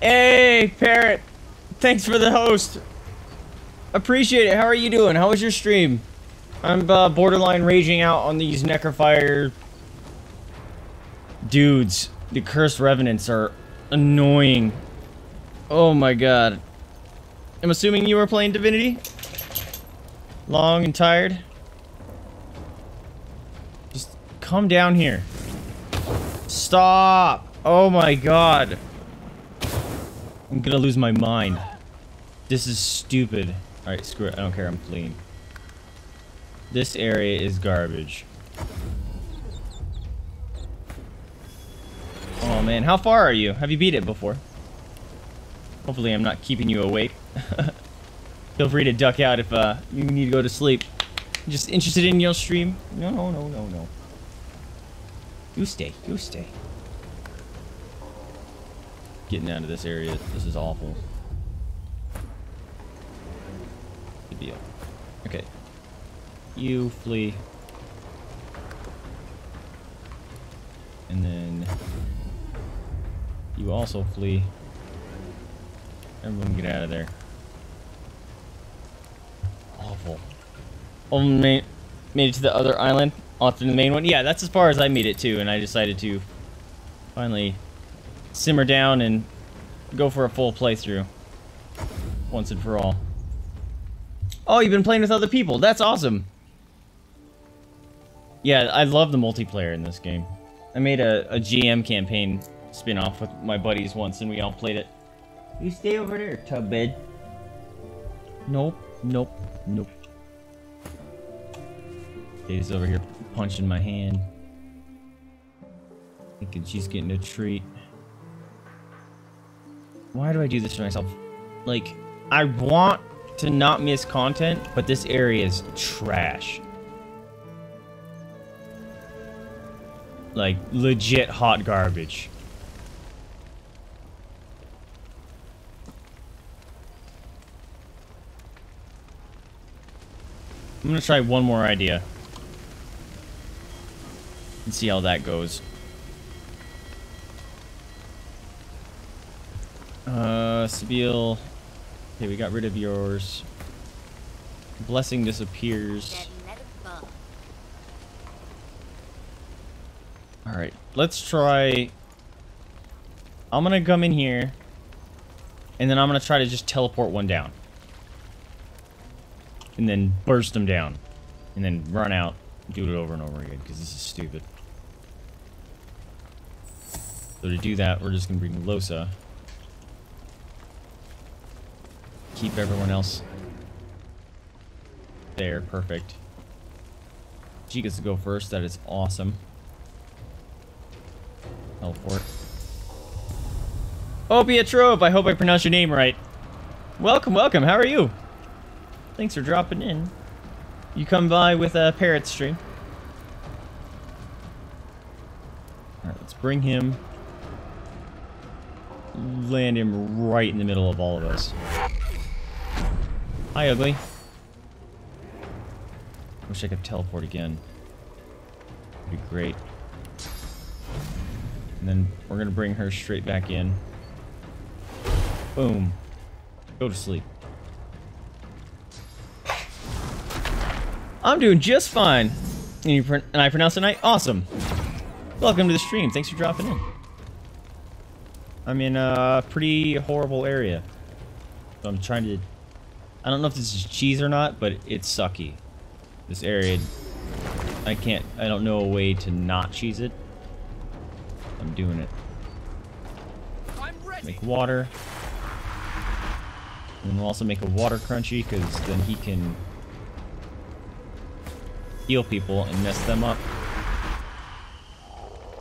Hey, Parrot! Thanks for the host. Appreciate it. How are you doing? How was your stream? I'm borderline raging out on these necrofire dudes. The cursed revenants are annoying. Oh my god. I'm assuming you were playing Divinity? Long and tired? Just come down here. Stop! Oh my god. I'm gonna lose my mind. This is stupid. Alright, screw it. I don't care. I'm fleeing. This area is garbage. Oh man, how far are you? Have you beat it before? Hopefully I'm not keeping you awake. Feel free to duck out if you need to go to sleep. Just interested in your stream? No. You stay. Getting out of this area, this is awful. Good deal. Okay. You flee. And then you also flee. Everyone get out of there. Awful. Oh, made it to the other island? Off to the main one? Yeah, that's as far as I made it too, and I decided to finally simmer down and go for a full playthrough. Once and for all. Oh, you've been playing with other people. That's awesome. Yeah, I love the multiplayer in this game. I made a GM campaign spin-off with my buddies once, and we all played it. You stay over there, Tubbed. Nope. Katie's over here punching my hand. Thinking she's getting a treat. Why do I do this to myself? Like, I want to not miss content, but this area is trash. Like, legit hot garbage. I'm gonna try one more idea and see how that goes. Sebille. Okay, we got rid of yours. Blessing disappears. Alright, let's try. I'm gonna come in here and then I'm gonna try to just teleport one down. And then burst them down. And then run out. Do it over and over again, because this is stupid. So to do that, we're just going to bring Lohse. Keep everyone else there. Perfect. She gets to go first. That is awesome. Teleport. Oh, Pietrope! I hope I pronounced your name right. Welcome, welcome. How are you? Thanks for dropping in. You come by with a Parrot stream. Alright, let's bring him. Land him right in the middle of all of us. Hi, Ugly. Wish I could teleport again. That'd be great. And then we're going to bring her straight back in. Boom. Go to sleep. I'm doing just fine. And I pronounce the night? Awesome. Welcome to the stream. Thanks for dropping in. I'm in a pretty horrible area. So I'm trying to... I don't know if this is cheese or not, but it's sucky. This area... I don't know a way to not cheese it. I'm doing it. Make water. And we'll also make a water crunchy, because then he can... heal people and mess them up.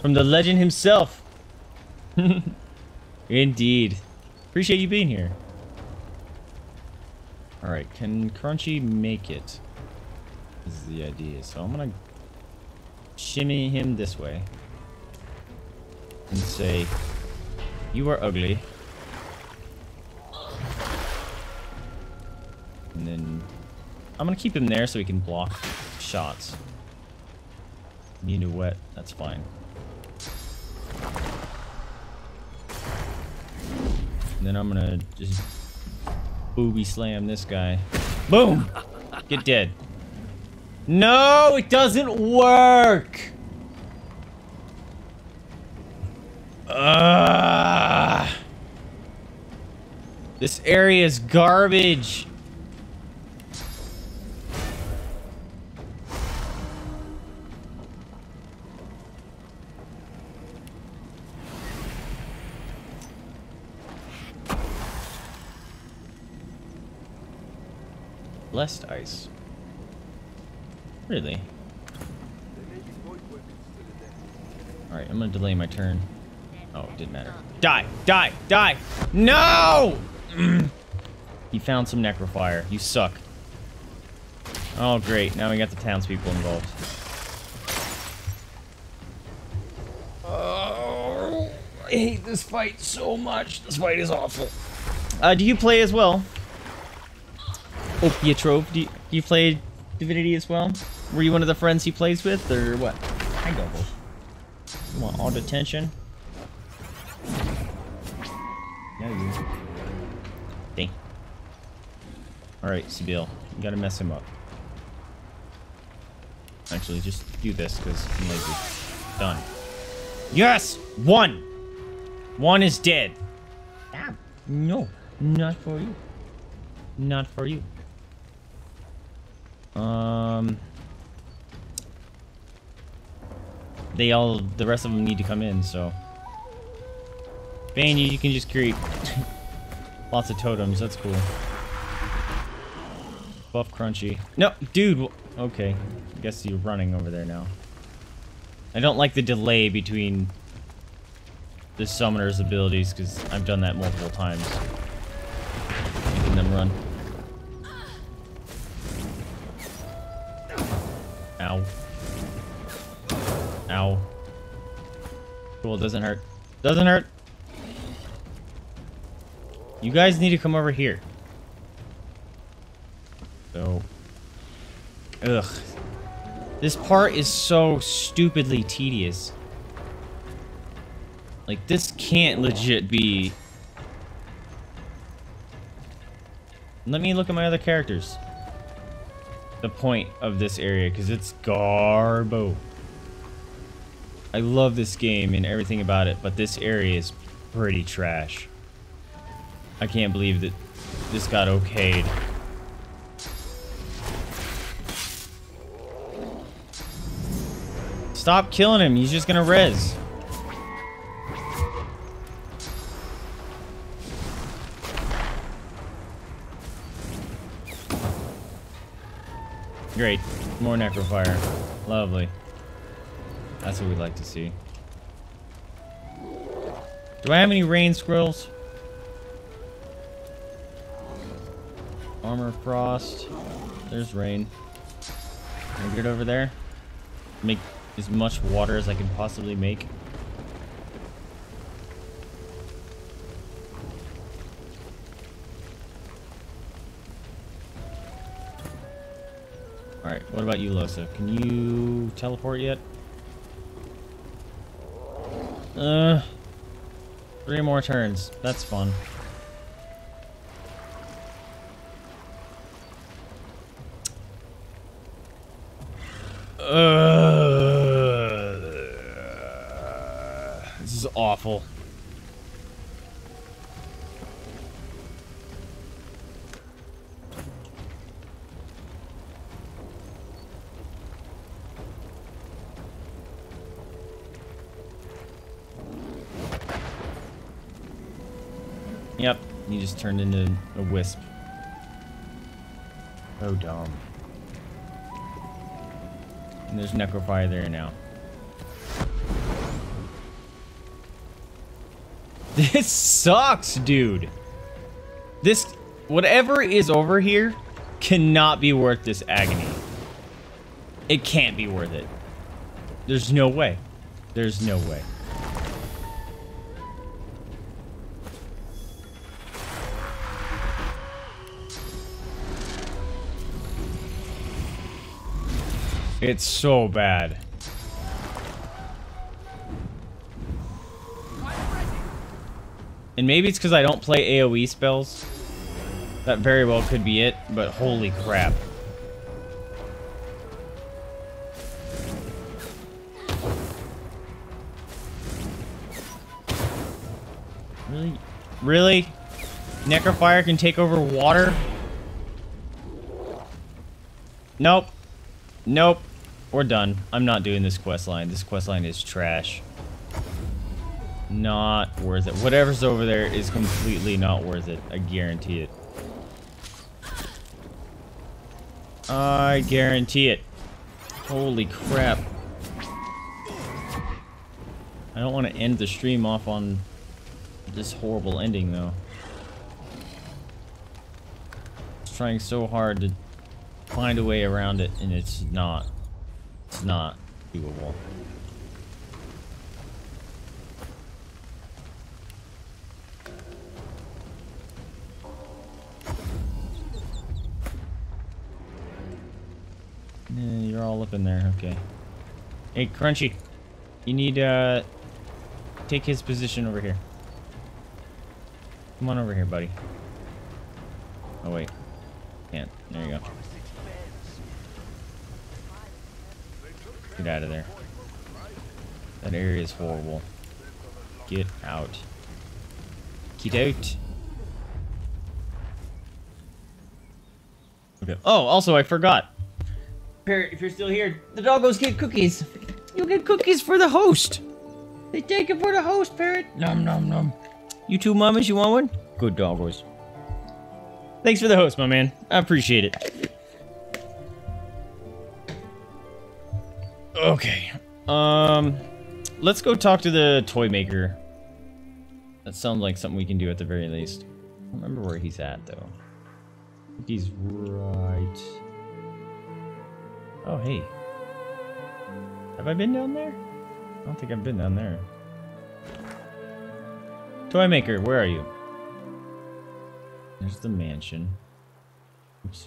From the legend himself. Indeed. Appreciate you being here. Alright, can Crunchy make it? This is the idea. So I'm gonna shimmy him this way. And say, you are ugly. And then I'm gonna keep him there so he can block shots. Need a wet, that's fine. And then I'm gonna just booby slam this guy. Boom! Get dead. No, it doesn't work! This area is garbage. Blessed ice. Really? Alright, I'm gonna delay my turn. Oh, it didn't matter. Die! Die! Die! No! He found some necrofire. You suck. Oh, great. Now we got the townspeople involved. Oh, I hate this fight so much. This fight is awful. Do you play as well? Oh, Pietro, do you play Divinity as well? Were you one of the friends he plays with, or what? I go. You want all the attention? Yeah, you. Dang. Alright, Sebille, you gotta mess him up. Actually, just do this, because I'm lazy. Done. Yes! One! One is dead. Ah, no, not for you. Not for you. The rest of them need to come in, so. Bane, you can just create lots of totems, that's cool. Buff Crunchy. No, dude! Okay, I guess you're running over there now. I don't like the delay between the summoner's abilities, because I've done that multiple times. Making them run. Ow. Ow. Cool, doesn't hurt. Doesn't hurt! You guys need to come over here. So. Ugh. This part is so stupidly tedious. Like, this can't legit be... Let me look at my other characters. The point of this area, because it's garbo. I love this game and everything about it, but this area is pretty trash. I can't believe that this got okayed. Stop killing him, he's just gonna res. Great. More necrofire. Lovely. That's what we'd like to see. Do I have any rain squirrels? Armor frost. There's rain. Can I get over there? Make as much water as I can possibly make. Alright, what about you, Lohse? Can you teleport yet? 3 more turns. That's fun. This is awful. Yep, he just turned into a wisp. So dumb. And there's necrofire there now. This sucks, dude! This... Whatever is over here cannot be worth this agony. It can't be worth it. There's no way. There's no way. It's so bad. And maybe it's because I don't play AoE spells. That very well could be it, but holy crap. Really? Really? Necrofire can take over water? Nope. Nope. We're done. I'm not doing this quest line. This quest line is trash. Not worth it. Whatever's over there is completely not worth it. I guarantee it. I guarantee it. Holy crap. I don't want to end the stream off on this horrible ending, though. It's trying so hard to find a way around it, and it's not. It's not doable. Yeah, you're all up in there, okay. Hey, Crunchy, you need take his position over here. Come on over here, buddy. Oh wait, can't. There you go. Get out of there. That area is horrible. Get out. Get out. Okay. Oh, also I forgot. Parrot, if you're still here, the doggos get cookies. You'll get cookies for the host. They take it for the host, Parrot. Nom nom nom. You two mamas, you want one? Good doggos. Thanks for the host, my man. I appreciate it. Okay. Let's go talk to the toy maker. That sounds like something we can do at the very least. I don't remember where he's at, though. I think he's right... Oh, hey. Have I been down there? I don't think I've been down there. Toy maker, where are you? There's the mansion. Oops.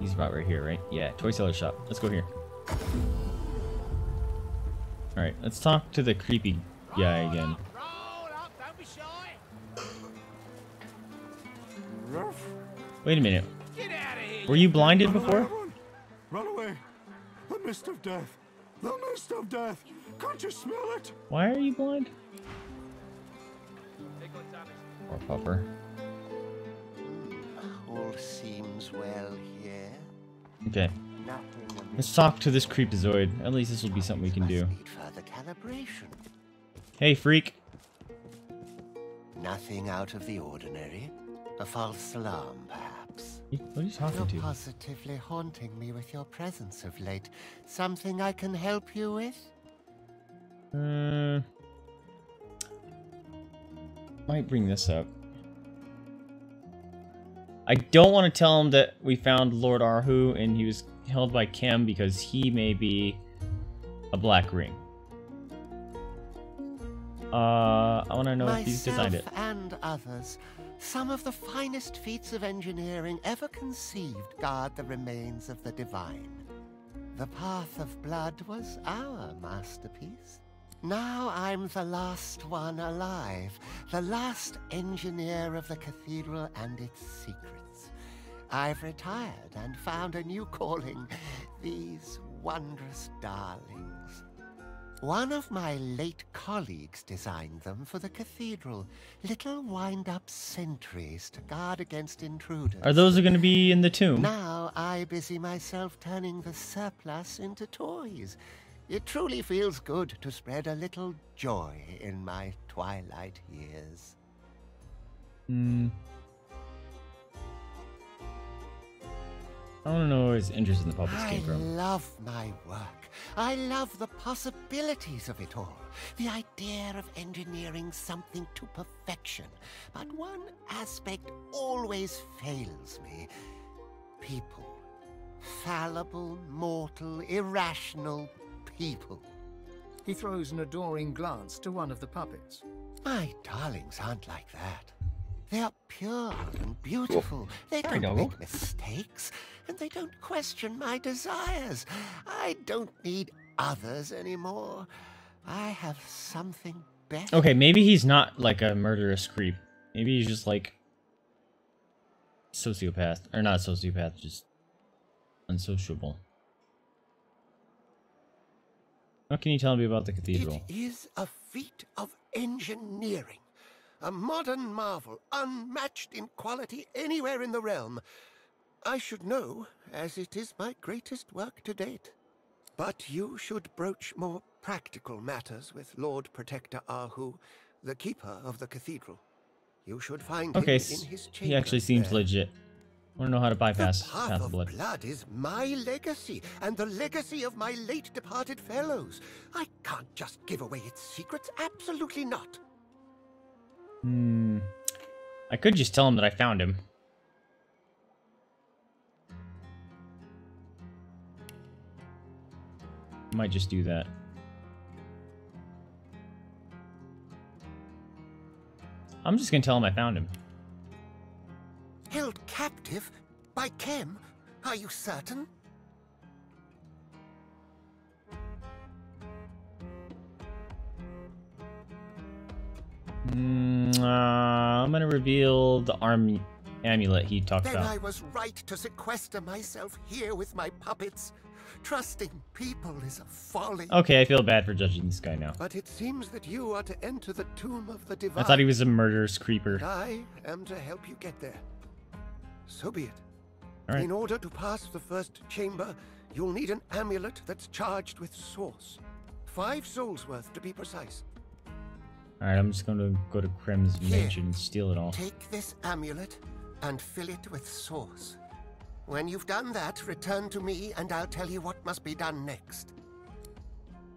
He's about right here, right? Yeah, toy seller shop. Let's go here. Alright, let's talk to the creepy guy again. Wait a minute. Were you blinded before? Run away. The mist of death. The mist of death. Can't you smell it? Why are you blind? Poor pupper. All seems well here. Okay. Let's talk to this creepazoid. At least this will be something we can do. Hey, freak. Nothing out of the ordinary. A false alarm, perhaps. What are you talking to? You're positively haunting me with your presence of late. Something I can help you with? Might bring this up. I don't want to tell him that we found Lord Arhu and he was held by Kemm because he may be a black ring. I want to know if he's designed it. And others. Some of the finest feats of engineering ever conceived guard the remains of the divine. The Path of Blood was our masterpiece. Now I'm the last one alive, the last engineer of the cathedral and its secrets. I've retired and found a new calling, these wondrous darlings. One of my late colleagues designed them for the cathedral. Little wind-up sentries to guard against intruders. Are those going to be in the tomb? Now I busy myself turning the surplus into toys. It truly feels good to spread a little joy in my twilight years. Hmm. I don't know where his interest in the puppets came from. I love my work. I love the possibilities of it all. The idea of engineering something to perfection. But one aspect always fails me. People. Fallible, mortal, irrational people. He throws an adoring glance to one of the puppets. My darlings aren't like that. They are pure and beautiful. They don't make mistakes, and they don't question my desires. I don't need others anymore. I have something back. Okay, maybe he's not like a murderous creep. Maybe he's just like sociopath, or not sociopath, just unsociable. What can you tell me about the cathedral? It is a feat of engineering, a modern marvel, unmatched in quality anywhere in the realm. I should know, as it is my greatest work to date. But you should broach more practical matters with Lord Protector Arhu, the keeper of the cathedral. You should find him in his chamber. He actually seems legit. I want to know how to bypass the Path of Blood is my legacy, and the legacy of my late departed fellows. I can't just give away its secrets. Absolutely not. Hmm. I could just tell him that I found him. Might just do that. I'm just gonna tell him I found him. Held captive by Kemm? Are you certain? I'm gonna reveal the amulet he talked about. Then I was right to sequester myself here with my puppets. Trusting people is a folly. Okay, I feel bad for judging this guy now. But it seems that you are to enter the tomb of the divine. I thought he was a murderous creeper. And I am to help you get there. So be it. All right. In order to pass the first chamber, you'll need an amulet that's charged with source. 5 souls worth, to be precise. All right, I'm just going to go to Krem's mansion and steal it all. Take this amulet and fill it with source. When you've done that, return to me and I'll tell you what must be done next.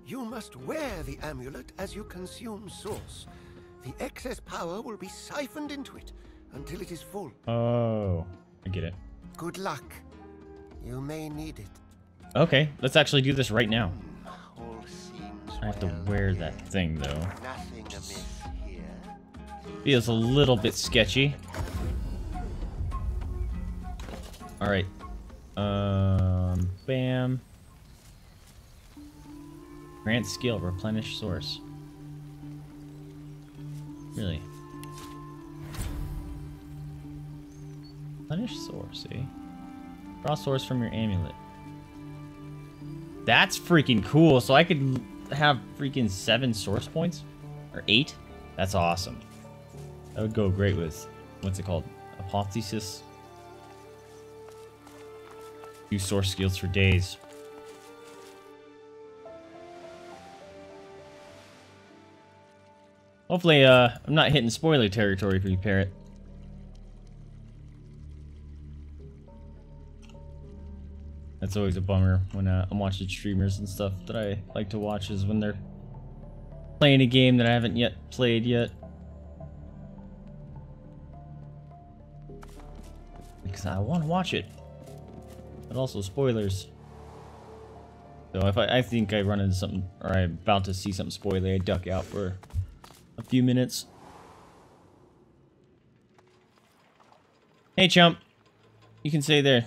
You must wear the amulet as you consume source. The excess power will be siphoned into it until it is full. Oh, I get it. Good luck. You may need it. Okay, let's actually do this right now. I have to wear that thing though. Nothing amiss here. Feels a little bit sketchy. All right, bam. Grant skill, replenish source. Really? Replenish source, eh? Draw source from your amulet. That's freaking cool. So I could have freaking 7 source points, or 8. That's awesome. That would go great with, what's it called? Apotheosis. Source skills for days. Hopefully, I'm not hitting spoiler territory for you, Parrot. That's always a bummer when I'm watching streamers and stuff that I like to watch, is when they're playing a game that I haven't yet played yet. Because I want to watch it. But also spoilers. So if I think I run into something, or I'm about to see something spoilery, I duck out for a few minutes. Hey chump, you can stay there.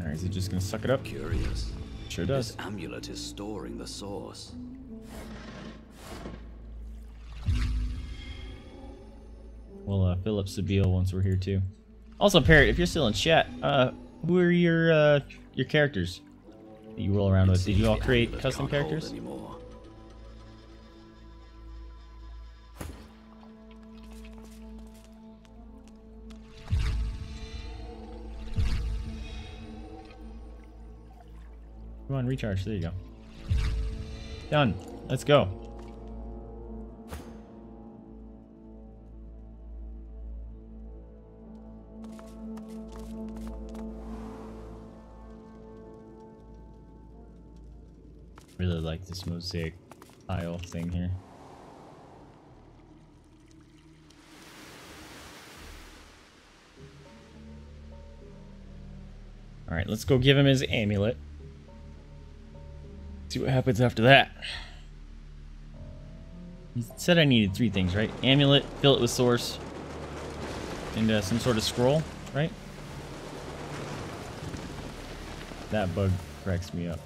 Alright, is it just gonna suck it up? Curious. Sure does. This amulet is storing the source. We'll fill up Sebille once we're here too. Also, Parrot, if you're still in chat, who are your characters that you roll around with? Did you all create custom characters? Come on, recharge. There you go. Done. Let's go. Really like this mosaic tile thing here. All right, let's go give him his amulet. See what happens after that. He said I needed 3 things, right? Amulet, fill it with source, and some sort of scroll, right? That bug cracks me up.